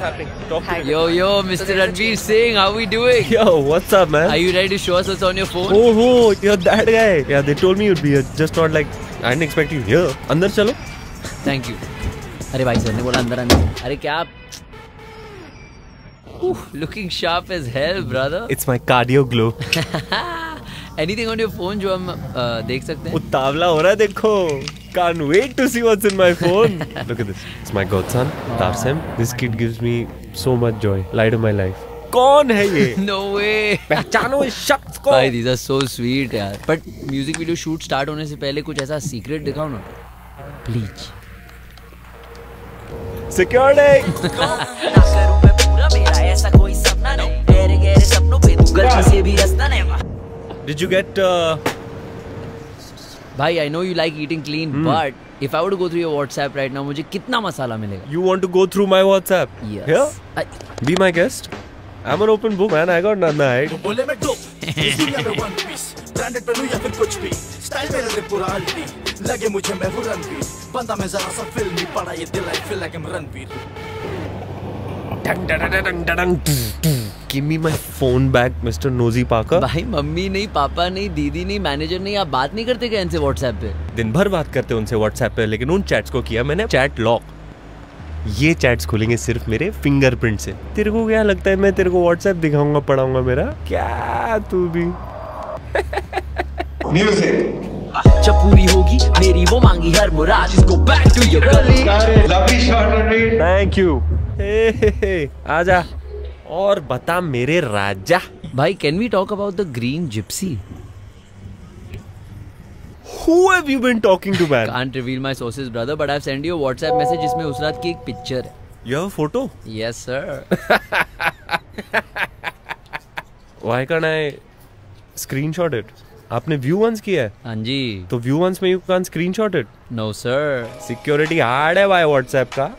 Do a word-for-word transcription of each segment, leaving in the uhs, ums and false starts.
Happening. Talk to me. Yo, yo, Mister Ranveer Singh, how we doing? Yo, what's up, man? Are you ready to show us what's on your phone? Oh, oh, you're that guy. Yeah, they told me you'd be here. Just not like, I didn't expect you here. Andar chalo. Thank you. Arey bhai sir ne bola andar aane. Arey kya aap? Ooh, looking sharp as hell, brother. It's my cardio glow. Anything on your phone जो हम देख सकते हैं? उतावला हो रहा है देखो. Can't wait to see what's in my phone. Look at this. It's my godson, Tarshem. This kid gives me so much joy. Light of my life. कौन है ये? No way. पहचानो इस शख्स को. Bhai, these are so sweet यार. But music video shoot start होने से पहले कुछ ऐसा secret दिखाओ ना. Please. Security. Did you get uh... Bhai, I know you like eating clean, mm. but if I were to go through your WhatsApp right now, mujhe kitna masala milega? You want to go through my WhatsApp? Yes. Yeah? I... Be my guest. I'm an open book, man. I got nothing to hide. Give me my phone back, Mister Nosy Parker. भाई mummy नहीं, पापा नहीं, दीदी नहीं, manager नहीं, आप बात नहीं करते क्या इनसे व्हाट्सएप पे? दिन भर बात करते उनसे व्हाट्सएप पे, लेकिन उन चैट्स को किया मैंने चैट लॉक. ये चैट्स खुलेंगे सिर्फ मेरे फिंगरप्रिंट से. तेरे को क्या लगता है मैं तेरे को व्हाट्सएप दिखाऊंगा, पढ़ाऊंगा मेरा? क्या तू भी? जब पूरी होगी मेरी वो मांगी हर मुराद, इसको back to your girly. Lovely shot. Thank you. आजा और बता मेरे राजा. भाई, can we talk about the green gypsy? Who have you been talking to, man? Can't reveal my sources, brother, but I've sent you a WhatsApp message जिसमें उस रात की एक picture है. You have a photo? Yes, sir. Why can't I screenshot it? आपने view once किया है? हाँ जी. तो view once में you can't screenshot it? No, sir. Security hard है भाई WhatsApp का.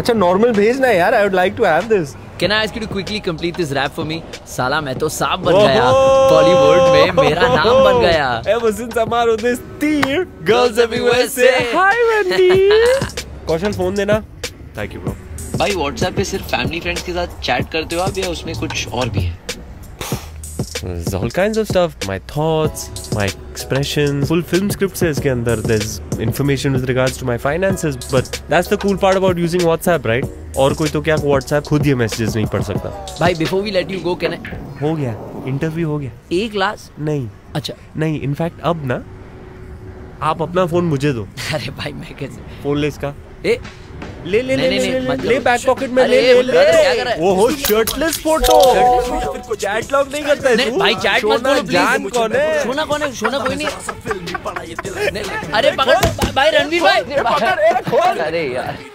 अच्छा नॉर्मल भेजना यार. I would like to have this. Can I ask you to quickly complete this rap for me? साला मैं तो सांप बन गया. Bollywood में मेरा नाम बन गया. Ever since I married this tear, girls everywhere say hi Ranbir. Caution phone देना. Thank you bro. भाई WhatsApp पे सिर्फ family friends के साथ chat करते हो आप या उसमें कुछ और भी है? There's all kinds of stuff. My thoughts, my expressions. Full film scripts hai iske andar. There's information with regards to my finances. But that's the cool part about using WhatsApp, right? Aur koi to kya WhatsApp खुद ये messages नहीं पढ़ सकता. Bhai, before we let you go, can I? हो गया. Interview हो गया. एक लास्ट? नहीं. अच्छा. नहीं. In fact, अब ना आप अपना phone मुझे दो. अरे भाई मैं कैसे? Phone ले इसका. ए ले ले ले ले ले बैक पॉकेट में ले ले ले. वो हो शर्टलेस फोटो. चैट लॉक नहीं करता है तू? भाई चैट मत बोलो प्लीज. कौन है सोना? कौन है सोना? कोई नहीं. अरे पकड़ भाई रणवीर भाई. अरे यार